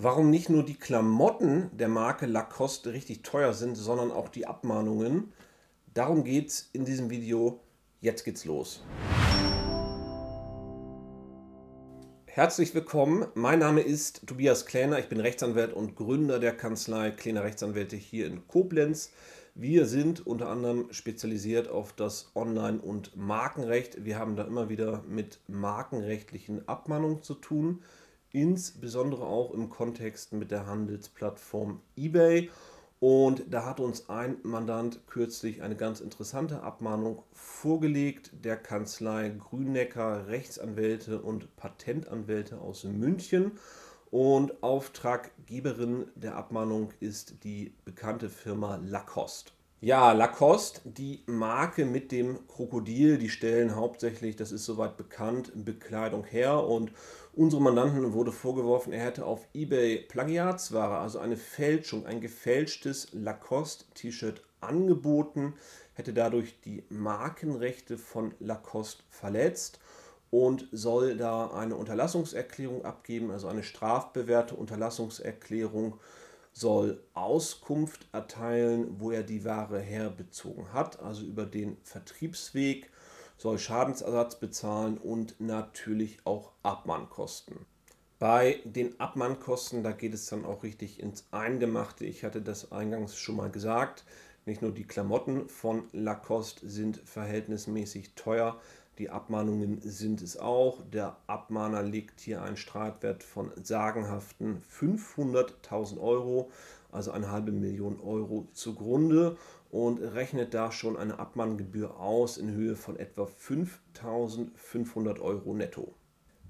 warum nicht nur die Klamotten der Marke Lacoste richtig teuer sind, sondern auch die Abmahnungen. Darum geht es in diesem Video. Jetzt geht's los. Herzlich willkommen, mein Name ist Tobias Kläner, ich bin Rechtsanwalt und Gründer der Kanzlei Kläner Rechtsanwälte hier in Koblenz. Wir sind unter anderem spezialisiert auf das Online- und Markenrecht. Wir haben da immer wieder mit markenrechtlichen Abmahnungen zu tun, insbesondere auch im Kontext mit der Handelsplattform eBay. Und da hat uns ein Mandant kürzlich eine ganz interessante Abmahnung vorgelegt, der Kanzlei Grünecker Rechtsanwälte und Patentanwälte aus München. Und Auftraggeberin der Abmahnung ist die bekannte Firma Lacoste. Ja, Lacoste, die Marke mit dem Krokodil, die stellen hauptsächlich, das ist soweit bekannt, Bekleidung her, und unserem Mandanten wurde vorgeworfen, er hätte auf eBay Plagiatsware, also eine Fälschung, ein gefälschtes Lacoste-T-Shirt angeboten, hätte dadurch die Markenrechte von Lacoste verletzt und soll da eine Unterlassungserklärung abgeben, also eine strafbewährte Unterlassungserklärung, soll Auskunft erteilen, wo er die Ware herbezogen hat, also über den Vertriebsweg, soll Schadensersatz bezahlen und natürlich auch Abmahnkosten. Bei den Abmahnkosten, da geht es dann auch richtig ins Eingemachte. Ich hatte das eingangs schon mal gesagt, nicht nur die Klamotten von Lacoste sind verhältnismäßig teuer, die Abmahnungen sind es auch. Der Abmahner legt hier einen Streitwert von sagenhaften 500.000 Euro, also eine halbe Million Euro, zugrunde und rechnet da schon eine Abmahngebühr aus in Höhe von etwa 5.500 Euro netto.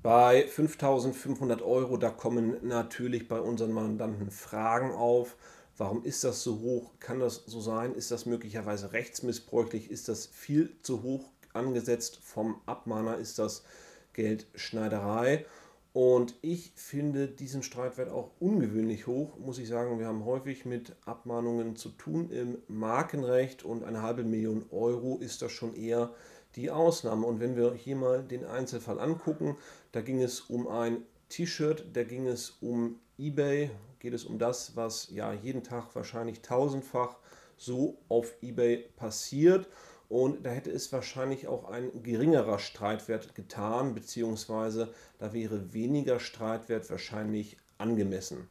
Bei 5.500 Euro, da kommen natürlich bei unseren Mandanten Fragen auf. Warum ist das so hoch? Kann das so sein? Ist das möglicherweise rechtsmissbräuchlich? Ist das viel zu hoch angesetzt vom Abmahner? Ist das Geldschneiderei? Und ich finde diesen Streitwert auch ungewöhnlich hoch, muss ich sagen. Wir haben häufig mit Abmahnungen zu tun im Markenrecht und eine halbe Million Euro ist das schon eher die Ausnahme. Und wenn wir hier mal den Einzelfall angucken, da ging es um ein T-Shirt, da ging es um eBay, geht es um das, was ja jeden Tag wahrscheinlich tausendfach so auf eBay passiert. Und da hätte es wahrscheinlich auch ein geringerer Streitwert getan, beziehungsweise da wäre weniger Streitwert wahrscheinlich angemessen.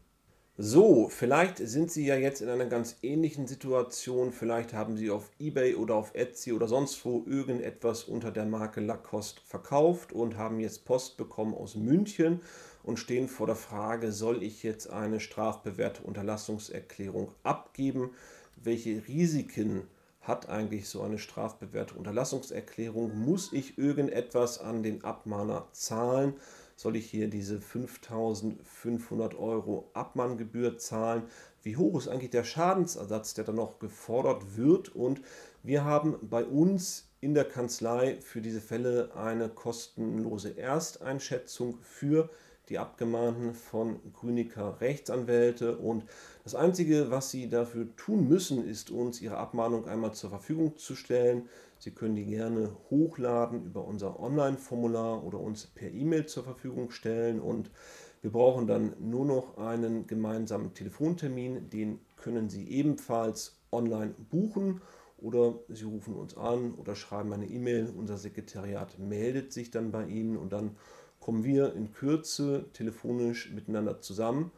So, vielleicht sind Sie ja jetzt in einer ganz ähnlichen Situation, vielleicht haben Sie auf eBay oder auf Etsy oder sonst wo irgendetwas unter der Marke Lacoste verkauft und haben jetzt Post bekommen aus München und stehen vor der Frage, soll ich jetzt eine strafbewährte Unterlassungserklärung abgeben? Welche Risiken hat eigentlich so eine strafbewährte Unterlassungserklärung? Muss ich irgendetwas an den Abmahner zahlen? Soll ich hier diese 5.500 Euro Abmahngebühr zahlen? Wie hoch ist eigentlich der Schadensersatz, der dann noch gefordert wird? Und wir haben bei uns in der Kanzlei für diese Fälle eine kostenlose Ersteinschätzung für die Abgemahnten von Grünecker Rechtsanwälte, und das Einzige, was Sie dafür tun müssen, ist, uns Ihre Abmahnung einmal zur Verfügung zu stellen. Sie können die gerne hochladen über unser Online-Formular oder uns per E-Mail zur Verfügung stellen, und wir brauchen dann nur noch einen gemeinsamen Telefontermin, den können Sie ebenfalls online buchen. Oder Sie rufen uns an oder schreiben eine E-Mail, unser Sekretariat meldet sich dann bei Ihnen und dann kommen wir in Kürze telefonisch miteinander zusammen.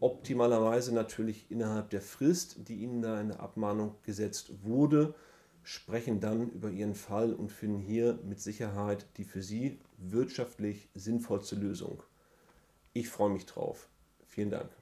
Optimalerweise natürlich innerhalb der Frist, die Ihnen da in der Abmahnung gesetzt wurde, sprechen dann über Ihren Fall und finden hier mit Sicherheit die für Sie wirtschaftlich sinnvollste Lösung. Ich freue mich drauf. Vielen Dank.